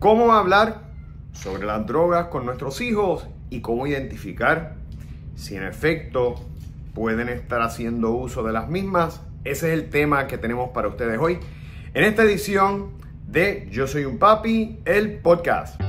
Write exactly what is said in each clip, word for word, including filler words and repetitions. cómo hablar sobre las drogas con nuestros hijos y cómo identificar si en efecto pueden estar haciendo uso de las mismas. Ese es el tema que tenemos para ustedes hoy en esta edición de Yo Soy Un Papi, el podcast.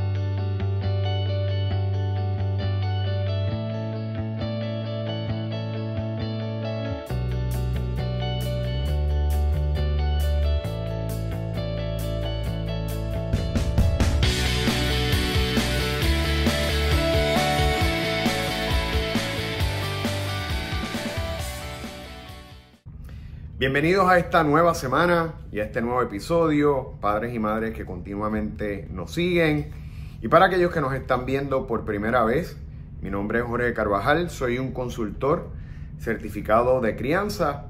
Bienvenidos a esta nueva semana y a este nuevo episodio, padres y madres que continuamente nos siguen. Y para aquellos que nos están viendo por primera vez, mi nombre es Jorge Carvajal, soy un consultor certificado de crianza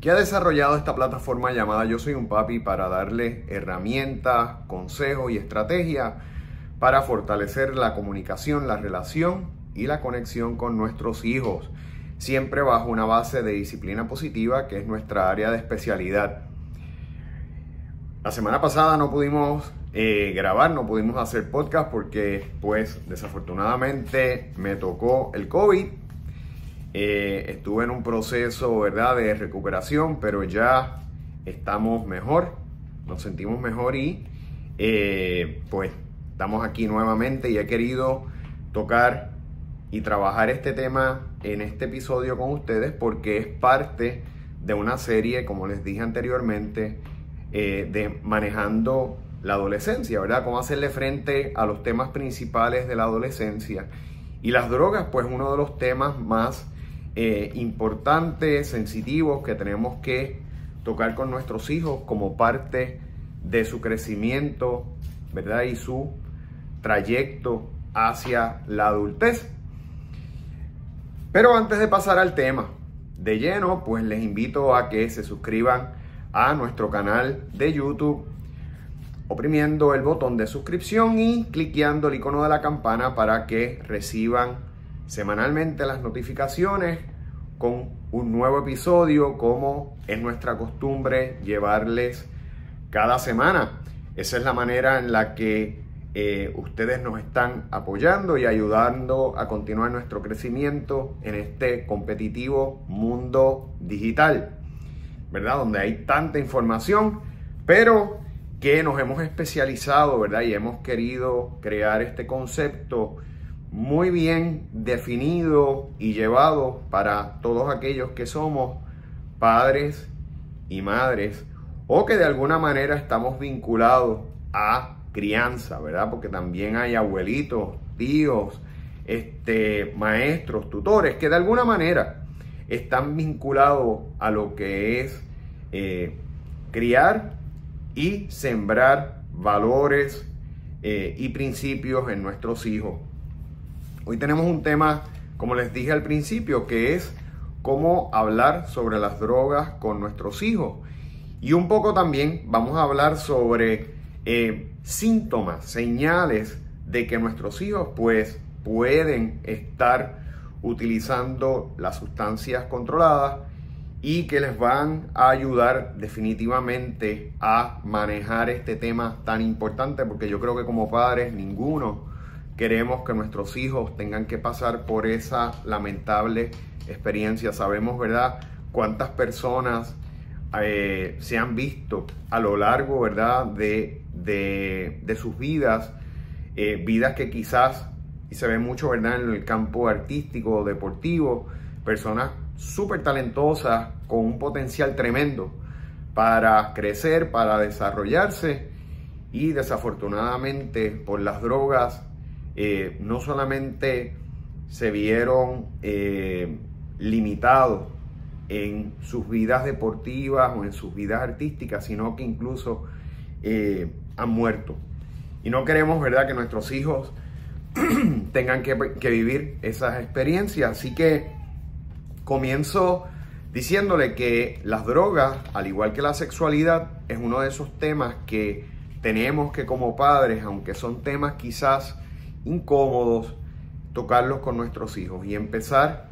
que ha desarrollado esta plataforma llamada Yo Soy Un Papi para darle herramientas, consejos y estrategias para fortalecer la comunicación, la relación y la conexión con nuestros hijos. Siempre bajo una base de disciplina positiva, que es nuestra área de especialidad. La semana pasada no pudimos eh, grabar, no pudimos hacer podcast porque, pues, desafortunadamente me tocó el COVID. Eh, estuve en un proceso, ¿verdad?, de recuperación, pero ya estamos mejor, nos sentimos mejor y, eh, pues, estamos aquí nuevamente y he querido tocar y trabajar este tema en este episodio con ustedes porque es parte de una serie, como les dije anteriormente, eh, de manejando la adolescencia, ¿verdad? Cómo hacerle frente a los temas principales de la adolescencia. Y las drogas, pues uno de los temas más eh, importantes, sensitivos, que tenemos que tocar con nuestros hijos como parte de su crecimiento, ¿verdad? Y su trayecto hacia la adultez. Pero antes de pasar al tema de lleno, pues les invito a que se suscriban a nuestro canal de YouTube oprimiendo el botón de suscripción y cliqueando el icono de la campana para que reciban semanalmente las notificaciones con un nuevo episodio, como es nuestra costumbre llevarles cada semana. Esa es la manera en la que Eh, ustedes nos están apoyando y ayudando a continuar nuestro crecimiento en este competitivo mundo digital, ¿verdad? Donde hay tanta información, pero que nos hemos especializado, ¿verdad? Y hemos querido crear este concepto muy bien definido y llevado para todos aquellos que somos padres y madres o que de alguna manera estamos vinculados a crianza, ¿verdad? Porque también hay abuelitos, tíos, este, maestros, tutores, que de alguna manera están vinculados a lo que es eh, criar y sembrar valores eh, y principios en nuestros hijos. Hoy tenemos un tema, como les dije al principio, que es cómo hablar sobre las drogas con nuestros hijos. Y un poco también vamos a hablar sobre Eh, síntomas, señales de que nuestros hijos pues pueden estar utilizando las sustancias controladas y que les van a ayudar definitivamente a manejar este tema tan importante, porque yo creo que como padres ninguno queremos que nuestros hijos tengan que pasar por esa lamentable experiencia. Sabemos, ¿verdad?, cuántas personas eh, se han visto a lo largo, ¿verdad?, de De, de sus vidas, eh, vidas que quizás, y se ve mucho, ¿verdad?, en el campo artístico, deportivo, personas súper talentosas con un potencial tremendo para crecer, para desarrollarse, y desafortunadamente por las drogas eh, no solamente se vieron eh, limitados en sus vidas deportivas o en sus vidas artísticas, sino que incluso eh, han muerto. Y no queremos, ¿verdad?, que nuestros hijos tengan que, que vivir esas experiencias. Así que comienzo diciéndole que las drogas, al igual que la sexualidad, es uno de esos temas que tenemos que, como padres, aunque son temas quizás incómodos, tocarlos con nuestros hijos y empezar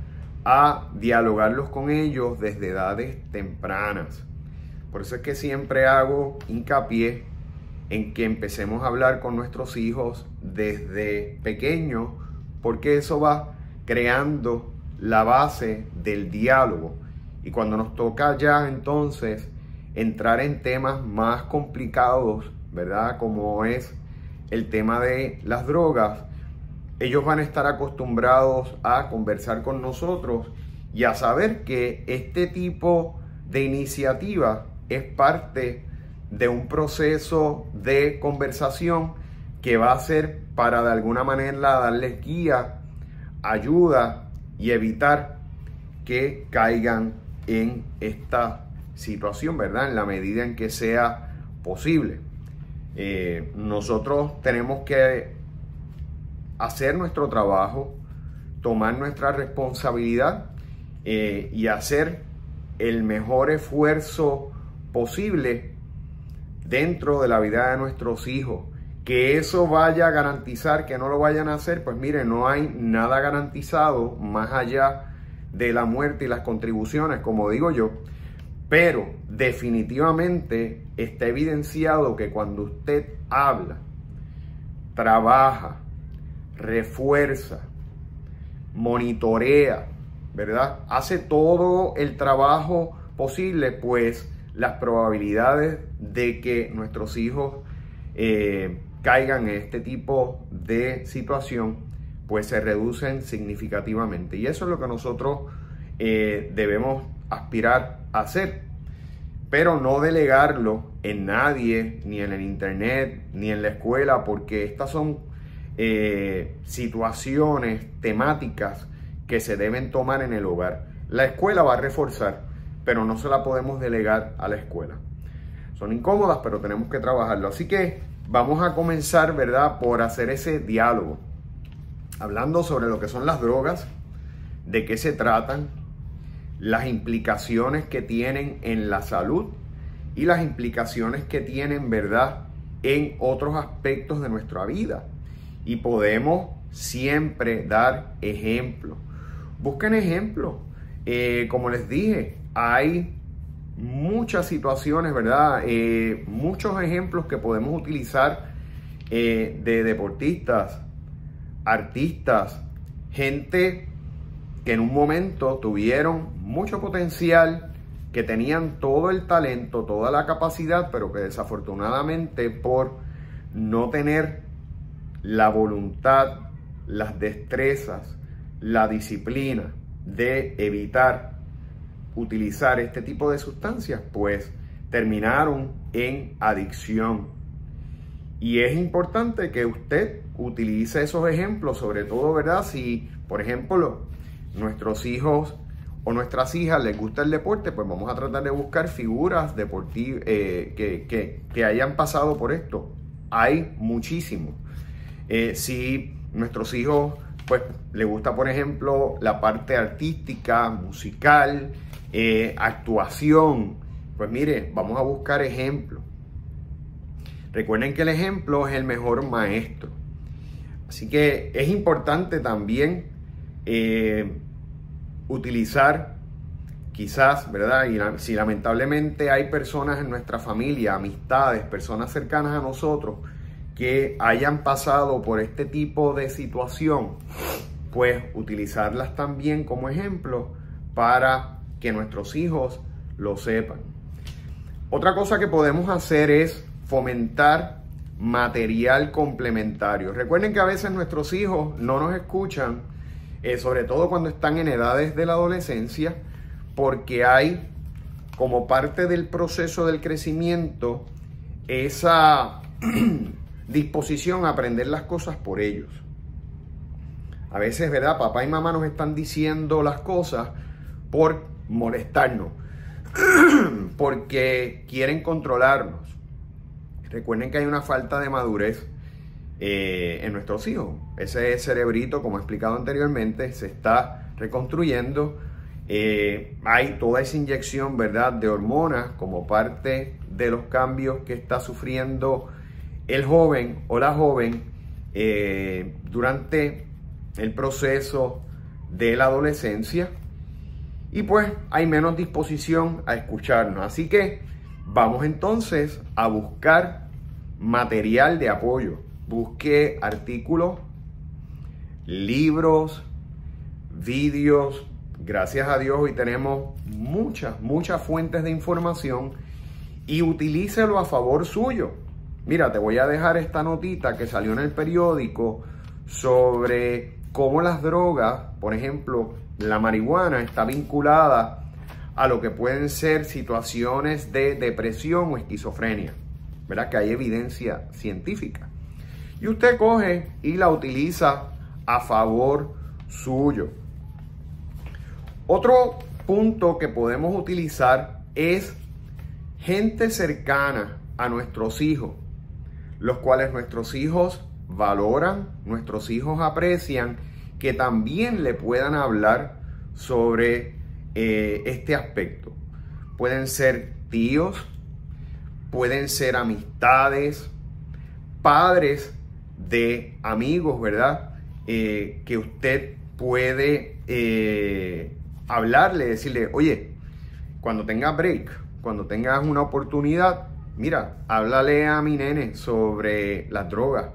a dialogarlos con ellos desde edades tempranas. Por eso es que siempre hago hincapié en que empecemos a hablar con nuestros hijos desde pequeños, porque eso va creando la base del diálogo. Y cuando nos toca ya entonces entrar en temas más complicados, ¿verdad? Como es el tema de las drogas, ellos van a estar acostumbrados a conversar con nosotros y a saber que este tipo de iniciativa es parte de un proceso de conversación que va a ser para de alguna manera darles guía, ayuda y evitar que caigan en esta situación, ¿verdad? En la medida en que sea posible. Eh, nosotros tenemos que hacer nuestro trabajo, tomar nuestra responsabilidad eh, y hacer el mejor esfuerzo posible dentro de la vida de nuestros hijos. Que eso vaya a garantizar que no lo vayan a hacer, pues mire, no hay nada garantizado más allá de la muerte y las contribuciones, como digo yo. Pero definitivamente está evidenciado que cuando usted habla, trabaja, refuerza, monitorea, ¿verdad? Hace todo el trabajo posible, pues las probabilidades de que nuestros hijos eh, caigan en este tipo de situación pues se reducen significativamente. Y eso es lo que nosotros eh, debemos aspirar a hacer, pero no delegarlo en nadie, ni en el internet, ni en la escuela, porque estas son eh, situaciones temáticas que se deben tomar en el hogar. La escuela va a reforzar, pero no se la podemos delegar a la escuela. Son incómodas, pero tenemos que trabajarlo. Así que vamos a comenzar, ¿verdad?, por hacer ese diálogo, hablando sobre lo que son las drogas, de qué se tratan, las implicaciones que tienen en la salud y las implicaciones que tienen, ¿verdad?, en otros aspectos de nuestra vida. Y podemos siempre dar ejemplos. Busquen ejemplos. Eh, como les dije, hay muchas situaciones, ¿verdad? Eh, muchos ejemplos que podemos utilizar eh, de deportistas, artistas, gente que en un momento tuvieron mucho potencial, que tenían todo el talento, toda la capacidad, pero que desafortunadamente por no tener la voluntad, las destrezas, la disciplina de evitar utilizar este tipo de sustancias, pues terminaron en adicción. Y es importante que usted utilice esos ejemplos, sobre todo, ¿verdad? Si, por ejemplo, nuestros hijos o nuestras hijas les gusta el deporte, pues vamos a tratar de buscar figuras deportivas eh, que, que, que hayan pasado por esto. Hay muchísimos. Eh, si nuestros hijos, pues, les gusta, por ejemplo, la parte artística, musical, eh, actuación, pues mire, vamos a buscar ejemplos. Recuerden que el ejemplo es el mejor maestro. Así que es importante también eh, utilizar quizás, ¿verdad? Y la, si lamentablemente hay personas en nuestra familia, amistades, personas cercanas a nosotros que hayan pasado por este tipo de situación, pues utilizarlas también como ejemplo para que nuestros hijos lo sepan. Otra cosa que podemos hacer es fomentar material complementario. Recuerden que a veces nuestros hijos no nos escuchan, eh, sobre todo cuando están en edades de la adolescencia, porque hay como parte del proceso del crecimiento esa disposición a aprender las cosas por ellos. A veces, ¿verdad?, papá y mamá nos están diciendo las cosas por molestarnos, porque quieren controlarnos. Recuerden que hay una falta de madurez eh, en nuestros hijos. Ese cerebrito, como he explicado anteriormente, se está reconstruyendo. Eh, hay toda esa inyección, ¿verdad?, de hormonas como parte de los cambios que está sufriendo el joven o la joven eh, durante el proceso de la adolescencia. Y pues hay menos disposición a escucharnos. Así que vamos entonces a buscar material de apoyo. Busque artículos, libros, vídeos. Gracias a Dios hoy tenemos muchas, muchas fuentes de información y utilícelo a favor suyo. Mira, te voy a dejar esta notita que salió en el periódico sobre cómo las drogas, por ejemplo, la marihuana, está vinculada a lo que pueden ser situaciones de depresión o esquizofrenia, ¿verdad? Que hay evidencia científica. Y usted coge y la utiliza a favor suyo. Otro punto que podemos utilizar es gente cercana a nuestros hijos, los cuales nuestros hijos valoran, nuestros hijos aprecian, que también le puedan hablar sobre eh, este aspecto. Pueden ser tíos, pueden ser amistades, padres de amigos, ¿verdad? Eh, que usted puede eh, hablarle, decirle, oye, cuando tengas break, cuando tengas una oportunidad, mira, háblale a mi nene sobre las drogas.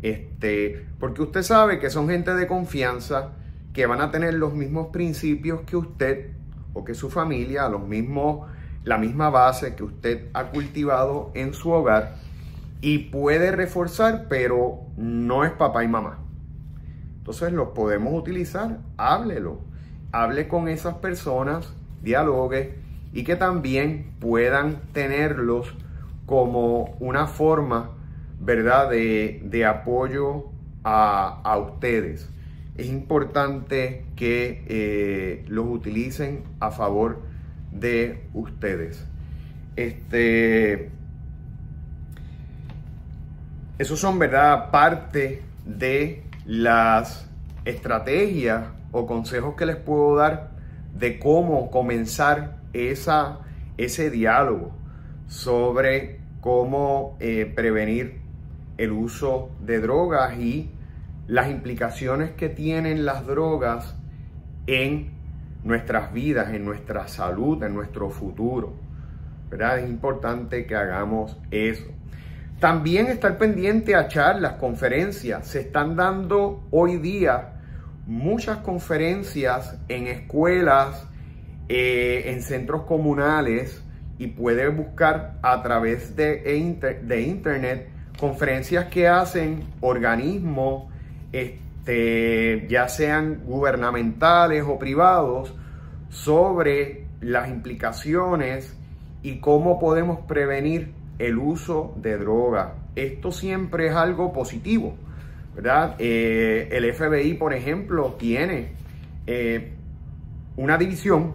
Este, porque usted sabe que son gente de confianza, que van a tener los mismos principios que usted o que su familia, los mismos, la misma base que usted ha cultivado en su hogar y puede reforzar, pero no es papá y mamá. Entonces los podemos utilizar, háblelo, hable con esas personas, dialogue y que también puedan tenerlos como una forma, ¿verdad?, de, de apoyo a, a ustedes. Es importante que eh, los utilicen a favor de ustedes. Este, esos son, ¿verdad?, parte de las estrategias o consejos que les puedo dar de cómo comenzar esa, ese diálogo sobre cómo eh, prevenir el uso de drogas y las implicaciones que tienen las drogas en nuestras vidas, en nuestra salud, en nuestro futuro, ¿verdad? Es importante que hagamos eso. También estar pendiente a charlas, conferencias. Se están dando hoy día muchas conferencias en escuelas, eh, en centros comunales, y puede buscar a través de, inter, de internet conferencias que hacen organismos, este, ya sean gubernamentales o privados, sobre las implicaciones y cómo podemos prevenir el uso de drogas. Esto siempre es algo positivo, ¿verdad? Eh, el F B I, por ejemplo, tiene eh, una división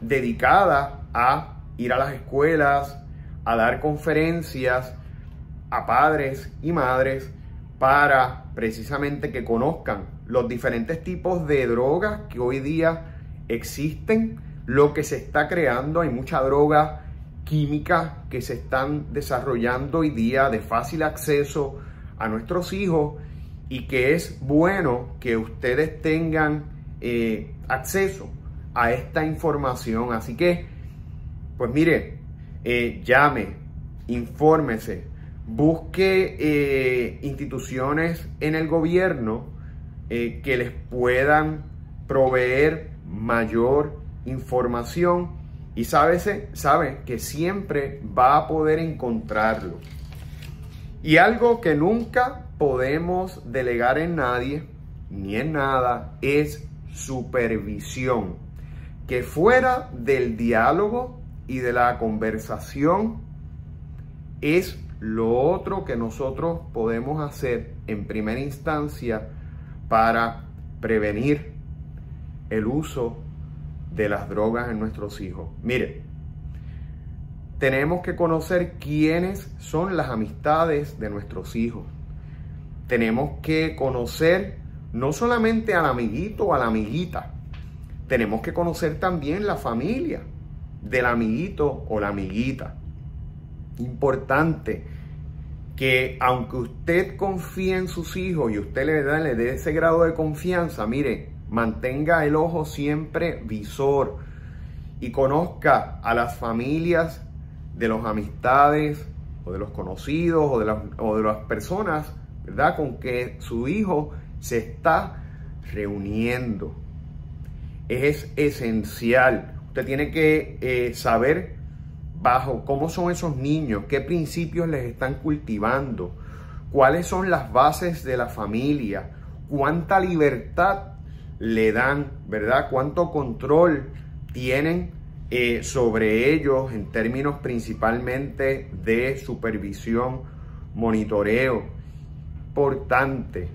dedicada a ir a las escuelas, a dar conferencias a padres y madres para precisamente que conozcan los diferentes tipos de drogas que hoy día existen, lo que se está creando. Hay mucha droga química que se están desarrollando hoy día de fácil acceso a nuestros hijos y que es bueno que ustedes tengan eh, acceso a esta información. Así que pues mire, eh, llame, infórmese, busque eh, instituciones en el gobierno eh, que les puedan proveer mayor información y sábese, sabe que siempre va a poder encontrarlo. Y algo que nunca podemos delegar en nadie ni en nada es supervisión, que fuera del diálogo y de la conversación es lo otro que nosotros podemos hacer en primera instancia para prevenir el uso de las drogas en nuestros hijos. Mire, tenemos que conocer quiénes son las amistades de nuestros hijos. Tenemos que conocer no solamente al amiguito o a la amiguita, tenemos que conocer también la familia del amiguito o la amiguita. Importante que aunque usted confíe en sus hijos y usted le da, le dé ese grado de confianza, mire, mantenga el ojo siempre visor y conozca a las familias de los amistades o de los conocidos o de las, o de las personas, ¿verdad?, con que su hijo se está reuniendo. Es esencial. Usted tiene que eh, saber bajo cómo son esos niños, qué principios les están cultivando, cuáles son las bases de la familia, cuánta libertad le dan, ¿verdad? Cuánto control tienen eh, sobre ellos en términos principalmente de supervisión, monitoreo, importante.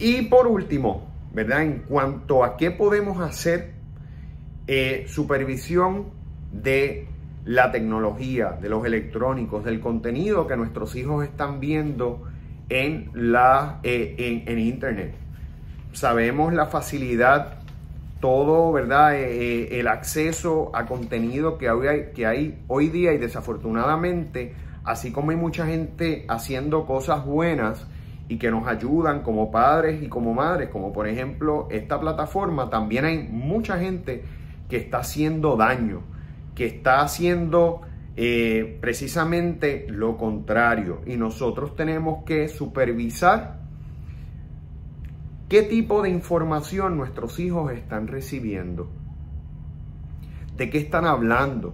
Y por último, ¿verdad?, en cuanto a qué podemos hacer, eh, supervisión de la tecnología, de los electrónicos, del contenido que nuestros hijos están viendo en, la, eh, en, en Internet. Sabemos la facilidad, todo, ¿verdad?, eh, eh, el acceso a contenido que hoy, hay, que hay hoy día, y desafortunadamente, así como hay mucha gente haciendo cosas buenas y que nos ayudan como padres y como madres, como por ejemplo esta plataforma, también hay mucha gente que está haciendo daño, que está haciendo eh, precisamente lo contrario. Y nosotros tenemos que supervisar qué tipo de información nuestros hijos están recibiendo, de qué están hablando.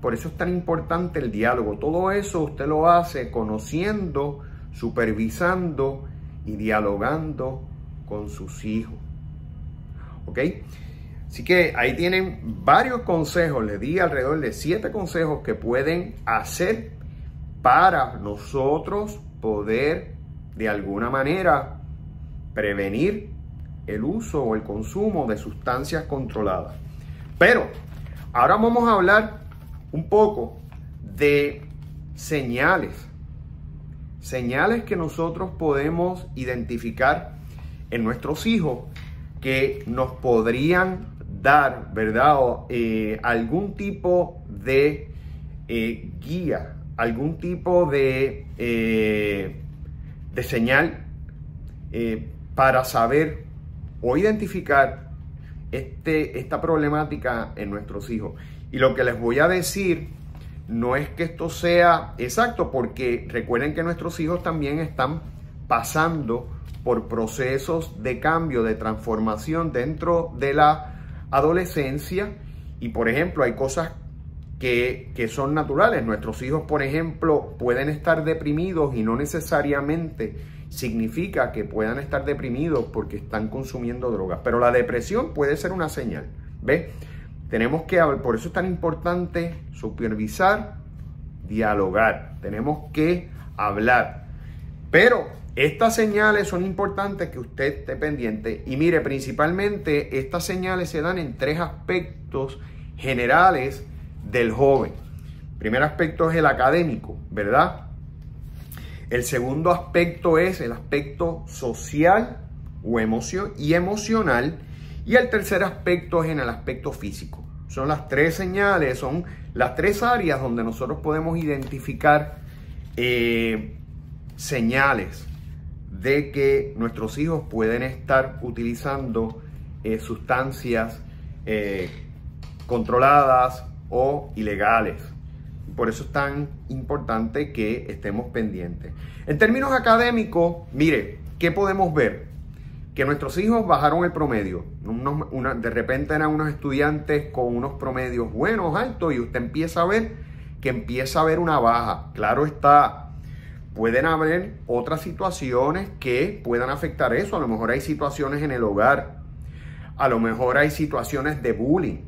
Por eso es tan importante el diálogo. Todo eso usted lo hace conociendo, supervisando y dialogando con sus hijos. ¿Ok? Así que ahí tienen varios consejos. Les di alrededor de siete consejos que pueden hacer para nosotros poder de alguna manera prevenir el uso o el consumo de sustancias controladas. Pero ahora vamos a hablar un poco de señales. Señales que nosotros podemos identificar en nuestros hijos que nos podrían dar, ¿verdad?, o, eh, algún tipo de eh, guía, algún tipo de, eh, de señal eh, para saber o identificar este, esta problemática en nuestros hijos. Y lo que les voy a decir no es que esto sea exacto, porque recuerden que nuestros hijos también están pasando por procesos de cambio, de transformación dentro de la adolescencia. Y por ejemplo, hay cosas que, que son naturales. Nuestros hijos, por ejemplo, pueden estar deprimidos y no necesariamente significa que puedan estar deprimidos porque están consumiendo drogas. Pero la depresión puede ser una señal. ¿Ves? Tenemos que hablar, por eso es tan importante supervisar, dialogar. Tenemos que hablar. Pero estas señales son importantes que usted esté pendiente. Y mire, principalmente estas señales se dan en tres aspectos generales del joven. El primer aspecto es el académico, ¿verdad? El segundo aspecto es el aspecto social o emoción y emocional. Y el tercer aspecto es en el aspecto físico. Son las tres señales, son las tres áreas donde nosotros podemos identificar eh, señales de que nuestros hijos pueden estar utilizando eh, sustancias eh, controladas o ilegales. Por eso es tan importante que estemos pendientes. En términos académicos, mire, ¿qué podemos ver? Que nuestros hijos bajaron el promedio. Unos, una, de repente eran unos estudiantes con unos promedios buenos, altos, y usted empieza a ver que empieza a haber una baja. Claro está, pueden haber otras situaciones que puedan afectar eso. A lo mejor hay situaciones en el hogar, a lo mejor hay situaciones de bullying,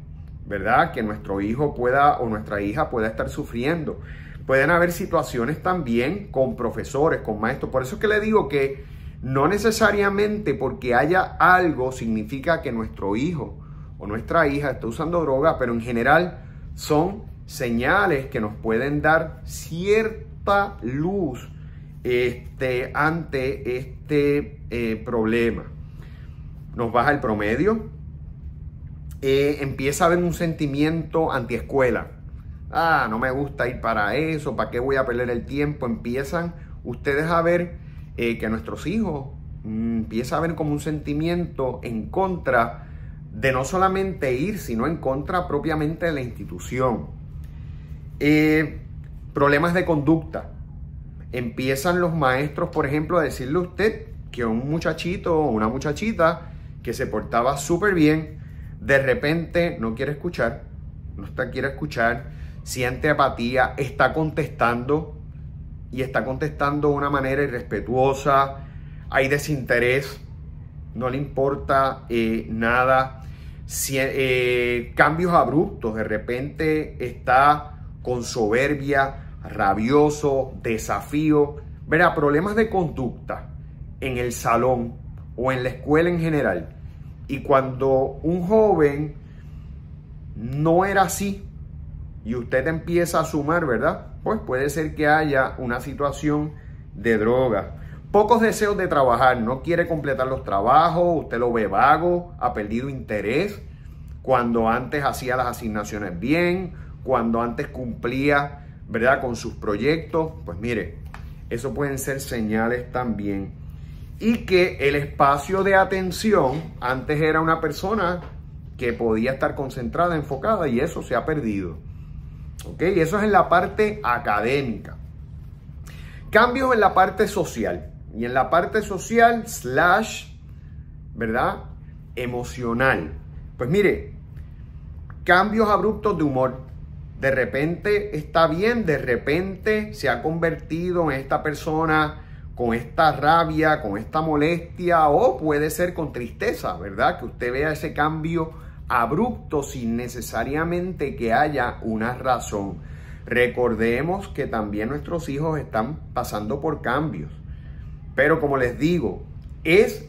¿verdad?, que nuestro hijo pueda o nuestra hija pueda estar sufriendo. Pueden haber situaciones también con profesores, con maestros. Por eso es que le digo que no necesariamente porque haya algo significa que nuestro hijo o nuestra hija está usando droga, pero en general son señales que nos pueden dar cierta luz este, ante este eh, problema. Nos baja el promedio, eh, empieza a haber un sentimiento antiescuela. Ah, no me gusta ir para eso, ¿para qué voy a perder el tiempo? Empiezan ustedes a ver Eh, que nuestros hijos mmm, empiezan a ver como un sentimiento en contra de no solamente ir, sino en contra propiamente de la institución. Eh, problemas de conducta, empiezan los maestros, por ejemplo, a decirle a usted que un muchachito o una muchachita que se portaba súper bien, de repente no quiere escuchar, no está, quiere escuchar, siente apatía, está contestando y está contestando de una manera irrespetuosa, hay desinterés, no le importa eh, nada, si, eh, cambios abruptos, de repente está con soberbia, rabioso, desafío, verá, problemas de conducta en el salón o en la escuela en general. Y cuando un joven no era así y usted empieza a sumar, ¿verdad? Pues puede ser que haya una situación de droga. Pocos deseos de trabajar, no quiere completar los trabajos, usted lo ve vago, ha perdido interés. Cuando antes hacía las asignaciones bien, cuando antes cumplía, ¿verdad?, con sus proyectos, pues mire, eso pueden ser señales también. Y que el espacio de atención, antes era una persona que podía estar concentrada, enfocada, y eso se ha perdido. ¿Ok? Eso es en la parte académica. Cambios en la parte social. Y en la parte social, slash, ¿verdad?, emocional. Pues mire, cambios abruptos de humor. De repente está bien, de repente se ha convertido en esta persona con esta rabia, con esta molestia, o puede ser con tristeza, ¿verdad? Que usted vea ese cambio abrupto sin necesariamente que haya una razón. Recordemos que también nuestros hijos están pasando por cambios. Pero como les digo, es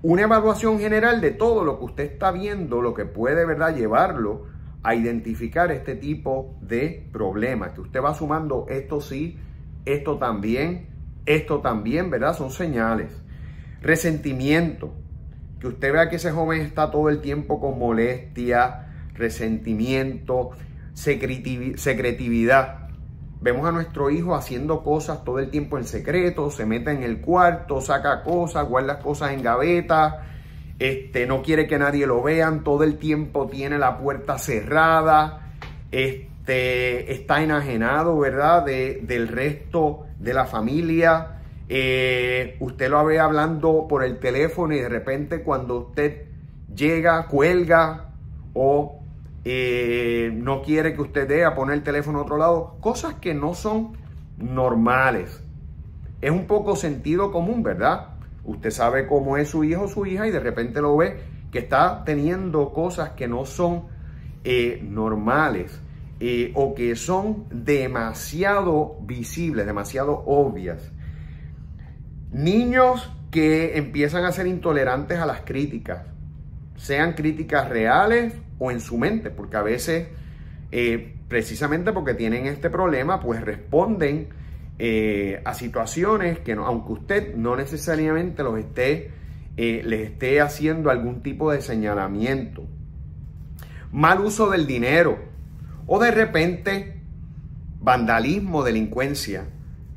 una evaluación general de todo lo que usted está viendo, lo que puede, ¿verdad?, llevarlo a identificar este tipo de problemas, que usted va sumando esto sí, esto también, esto también, ¿verdad? Son señales. Resentimiento, que usted vea que ese joven está todo el tiempo con molestia, resentimiento, secretividad. Vemos a nuestro hijo haciendo cosas todo el tiempo en secreto, se mete en el cuarto, saca cosas, guarda cosas en gavetas, Este, no quiere que nadie lo vean, todo el tiempo tiene la puerta cerrada, este, está enajenado, ¿verdad?, De, del resto de la familia. Eh, usted lo ve hablando por el teléfono y de repente cuando usted llega, cuelga o eh, no quiere que usted dé a poner el teléfono a otro lado. Cosas que no son normales. Es un poco sentido común, ¿verdad? Usted sabe cómo es su hijo o su hija y de repente lo ve que está teniendo cosas que no son eh, normales eh, o que son demasiado visibles, demasiado obvias. Niños que empiezan a ser intolerantes a las críticas, sean críticas reales o en su mente, porque a veces, eh, precisamente porque tienen este problema, pues responden Eh, a situaciones que no, aunque usted no necesariamente los esté, eh, les esté haciendo algún tipo de señalamiento. Mal uso del dinero o de repente vandalismo, delincuencia,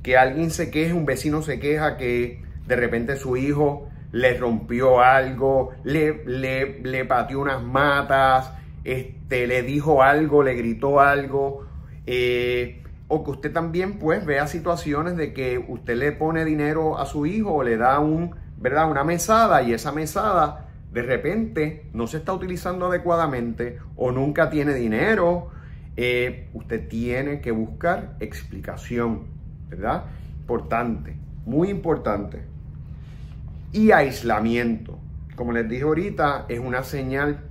que alguien se queje, un vecino se queja que de repente su hijo le rompió algo, le, le, le pateó unas matas, este, le dijo algo, le gritó algo, eh, o que usted también pues vea situaciones de que usted le pone dinero a su hijo o le da un, ¿verdad?, una mesada y esa mesada de repente no se está utilizando adecuadamente o nunca tiene dinero. Eh, usted tiene que buscar explicación, ¿verdad? Importante, muy importante. Y aislamiento. Como les dije ahorita, es una señal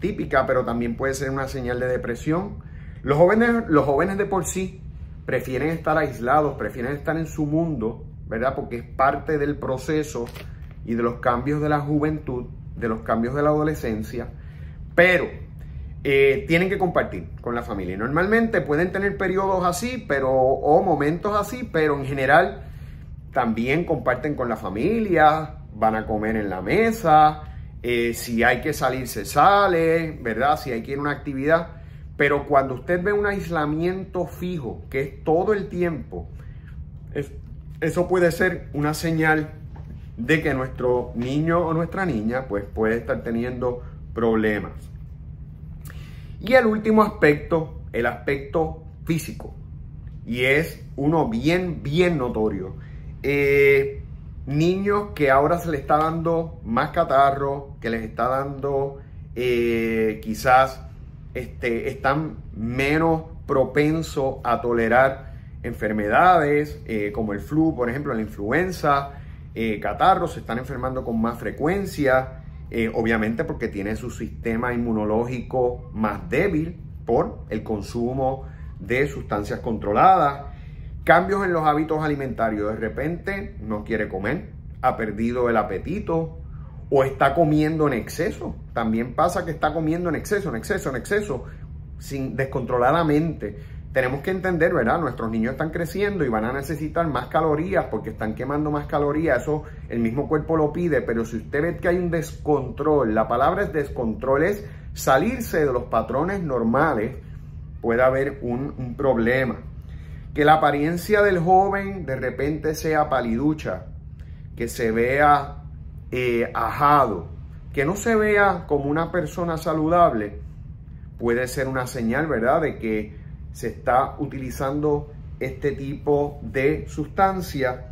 típica, pero también puede ser una señal de depresión. Los jóvenes, los jóvenes de por sí prefieren estar aislados, prefieren estar en su mundo, ¿verdad? Porque es parte del proceso y de los cambios de la juventud, de los cambios de la adolescencia, pero eh, tienen que compartir con la familia. Normalmente pueden tener periodos así, pero o momentos así, pero en general también comparten con la familia, van a comer en la mesa, eh, si hay que salir se sale, ¿verdad? Si hay que ir a una actividad. Pero cuando usted ve un aislamiento fijo, que es todo el tiempo, eso puede ser una señal de que nuestro niño o nuestra niña pues, puede estar teniendo problemas. Y el último aspecto, el aspecto físico. y es uno bien, bien notorio. Eh, niños que ahora se les está dando más catarro, que les está dando eh, quizás este, están menos propensos a tolerar enfermedades eh, como el flu, por ejemplo, la influenza, eh, catarros, se están enfermando con más frecuencia. Eh, obviamente porque tiene su sistema inmunológico más débil por el consumo de sustancias controladas. Cambios en los hábitos alimentarios. De repente no quiere comer, ha perdido el apetito o está comiendo en exceso. También pasa que está comiendo en exceso, en exceso, en exceso, sin, descontroladamente. Tenemos que entender, ¿verdad? Nuestros niños están creciendo y van a necesitar más calorías porque están quemando más calorías. Eso el mismo cuerpo lo pide. Pero si usted ve que hay un descontrol, la palabra es descontrol, es salirse de los patrones normales, puede haber un, un problema. Que la apariencia del joven de repente sea paliducha, que se vea eh, ajado, que no se vea como una persona saludable, puede ser una señal, ¿verdad?, de que se está utilizando este tipo de sustancia.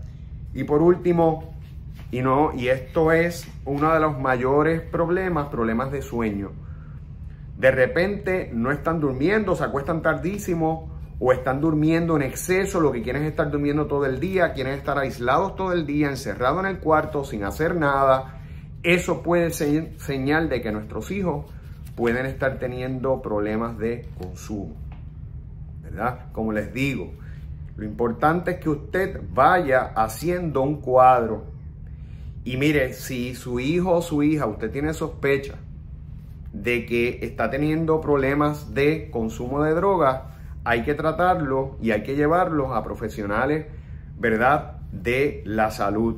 Y por último, y, no, y esto es uno de los mayores problemas, problemas de sueño. De repente no están durmiendo, se acuestan tardísimo o están durmiendo en exceso, lo que quieren es estar durmiendo todo el día, quieren estar aislados todo el día, encerrados en el cuarto, sin hacer nada. Eso puede ser señal de que nuestros hijos pueden estar teniendo problemas de consumo, ¿verdad? Como les digo, lo importante es que usted vaya haciendo un cuadro. Y mire, si su hijo o su hija, usted tiene sospecha de que está teniendo problemas de consumo de drogas, hay que tratarlo y hay que llevarlos a profesionales, ¿verdad?, de la salud.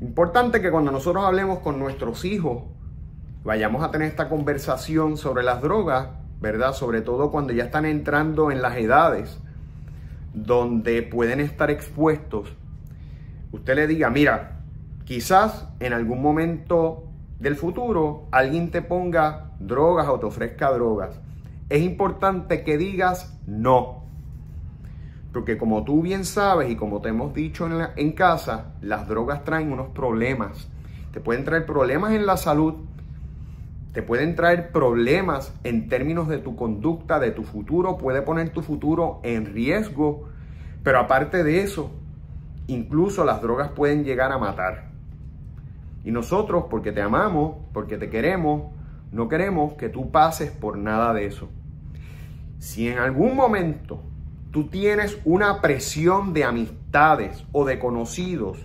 Importante que cuando nosotros hablemos con nuestros hijos, vayamos a tener esta conversación sobre las drogas, ¿verdad? Sobre todo cuando ya están entrando en las edades donde pueden estar expuestos. Usted le diga, mira, quizás en algún momento del futuro alguien te ponga drogas o te ofrezca drogas. Es importante que digas no. Porque como tú bien sabes y como te hemos dicho en, la, en casa, las drogas traen unos problemas. Te pueden traer problemas en la salud. Te pueden traer problemas en términos de tu conducta, de tu futuro. Puede poner tu futuro en riesgo. Pero aparte de eso, incluso las drogas pueden llegar a matar. Y nosotros, porque te amamos, porque te queremos, no queremos que tú pases por nada de eso. Si en algún momento tú tienes una presión de amistades o de conocidos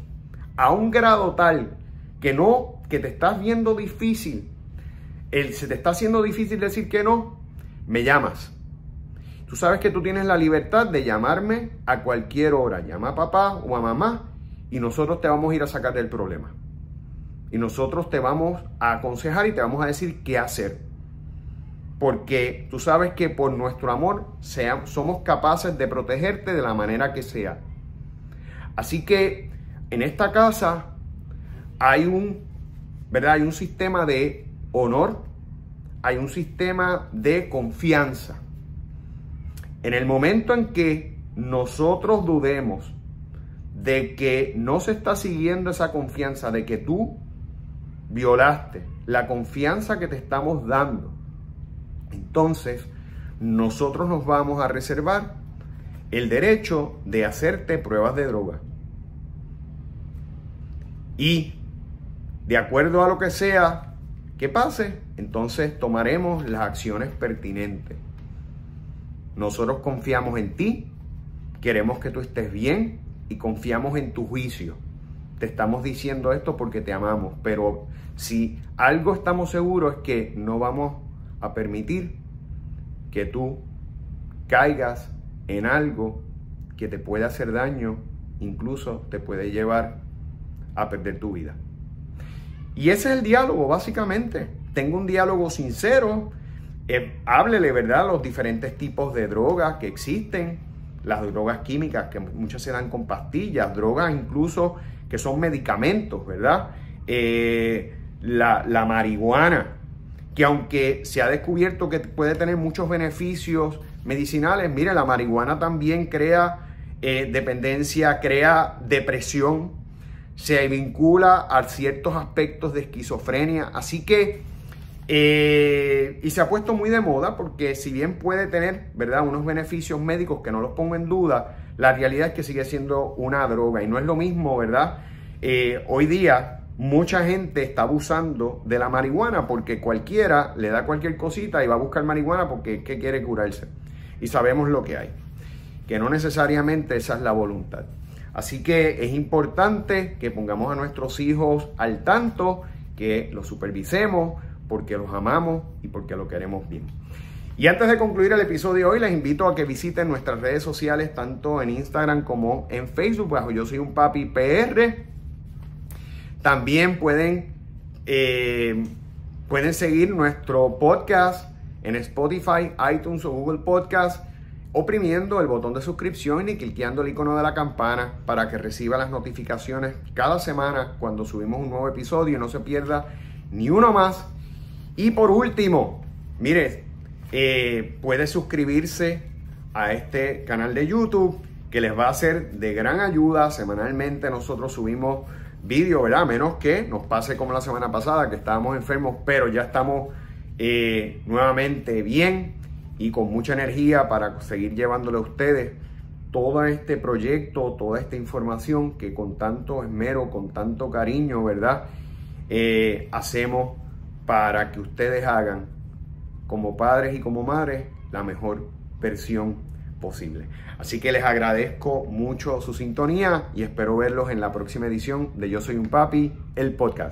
a un grado tal que no, que te estás viendo difícil, El, se te está haciendo difícil decir que no, me llamas. Tú sabes que tú tienes la libertad de llamarme a cualquier hora. Llama a papá o a mamá y nosotros te vamos a ir a sacar del problema. Y nosotros te vamos a aconsejar y te vamos a decir qué hacer. Porque tú sabes que por nuestro amor sea, somos capaces de protegerte de la manera que sea. Así que en esta casa hay un, ¿verdad? Hay un sistema de honor, hay un sistema de confianza. En el momento en que nosotros dudemos de que no se está siguiendo esa confianza, de que tú violaste la confianza que te estamos dando, entonces nosotros nos vamos a reservar el derecho de hacerte pruebas de droga. Y de acuerdo a lo que sea que pase, entonces tomaremos las acciones pertinentes. Nosotros confiamos en ti, queremos que tú estés bien y confiamos en tu juicio. Te estamos diciendo esto porque te amamos, pero si algo estamos seguros es que no vamos a permitir que tú caigas en algo que te puede hacer daño, incluso te puede llevar a perder tu vida. Y ese es el diálogo, básicamente. Tengo un diálogo sincero. Eh, háblele, ¿verdad?, los diferentes tipos de drogas que existen. Las drogas químicas, que muchas se dan con pastillas. Drogas incluso que son medicamentos, ¿verdad? Eh, la, la marihuana, que aunque se ha descubierto que puede tener muchos beneficios, medicinales. Mire, la marihuana también crea eh, dependencia, crea depresión, se vincula a ciertos aspectos de esquizofrenia. Así que, eh, y se ha puesto muy de moda porque si bien puede tener, ¿verdad?, unos beneficios médicos que no los pongo en duda, la realidad es que sigue siendo una droga y no es lo mismo, ¿verdad? Eh, hoy día mucha gente está abusando de la marihuana porque cualquiera le da cualquier cosita y va a buscar marihuana porque es que quiere curarse. Y sabemos lo que hay, que no necesariamente esa es la voluntad. Así que es importante que pongamos a nuestros hijos al tanto, que los supervisemos porque los amamos y porque lo queremos bien. Y antes de concluir el episodio de hoy, les invito a que visiten nuestras redes sociales, tanto en Instagram como en Facebook, bajo Yo Soy Un Papi P R. También pueden, eh, pueden seguir nuestro podcast en Spotify, iTunes o Google Podcast, oprimiendo el botón de suscripción y cliqueando el icono de la campana para que reciba las notificaciones cada semana cuando subimos un nuevo episodio y no se pierda ni uno más. Y por último, mire, eh, puede suscribirse a este canal de YouTube que les va a ser de gran ayuda. Semanalmente nosotros subimos vídeo, ¿verdad? Menos que nos pase como la semana pasada, que estábamos enfermos, pero ya estamos eh, nuevamente bien y con mucha energía para seguir llevándole a ustedes todo este proyecto, toda esta información que con tanto esmero, con tanto cariño, ¿verdad? Eh, hacemos para que ustedes hagan como padres y como madres la mejor versión posible. Así que les agradezco mucho su sintonía y espero verlos en la próxima edición de Yo Soy Un Papi, el podcast.